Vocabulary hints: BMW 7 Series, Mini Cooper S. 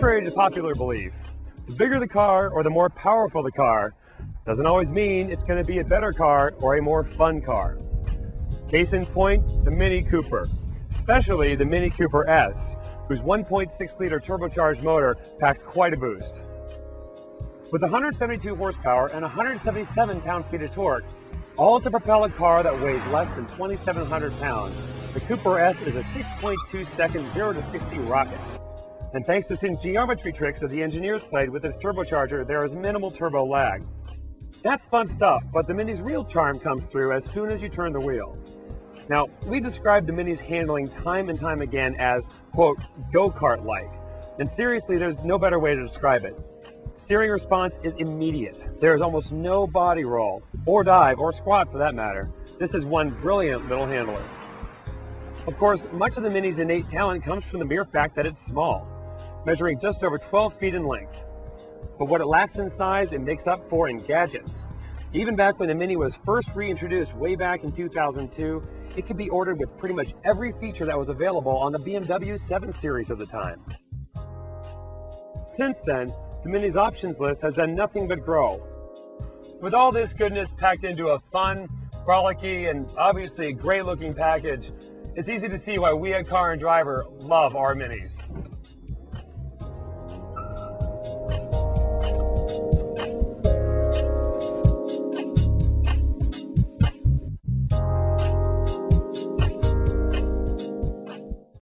Contrary to popular belief, the bigger the car or the more powerful the car doesn't always mean it's going to be a better car or a more fun car. Case in point, the Mini Cooper, especially the Mini Cooper S, whose 1.6-liter turbocharged motor packs quite a boost. With 172 horsepower and 177 pound-feet of torque, all to propel a car that weighs less than 2,700 pounds, the Cooper S is a 6.2-second 0-60 rocket. And thanks to some geometry tricks that the engineers played with this turbocharger, there is minimal turbo lag. That's fun stuff, but the Mini's real charm comes through as soon as you turn the wheel. Now, we described the Mini's handling time and time again as, quote, go-kart-like. And seriously, there's no better way to describe it. Steering response is immediate. There is almost no body roll, or dive, or squat for that matter. This is one brilliant little handler. Of course, much of the Mini's innate talent comes from the mere fact that it's small, measuring just over 12 feet in length. But what it lacks in size, it makes up for in gadgets. Even back when the Mini was first reintroduced way back in 2002, it could be ordered with pretty much every feature that was available on the BMW 7 Series of the time. Since then, the Mini's options list has done nothing but grow. With all this goodness packed into a fun, frolicky, and obviously great-looking package, it's easy to see why we at Car & Driver love our Minis.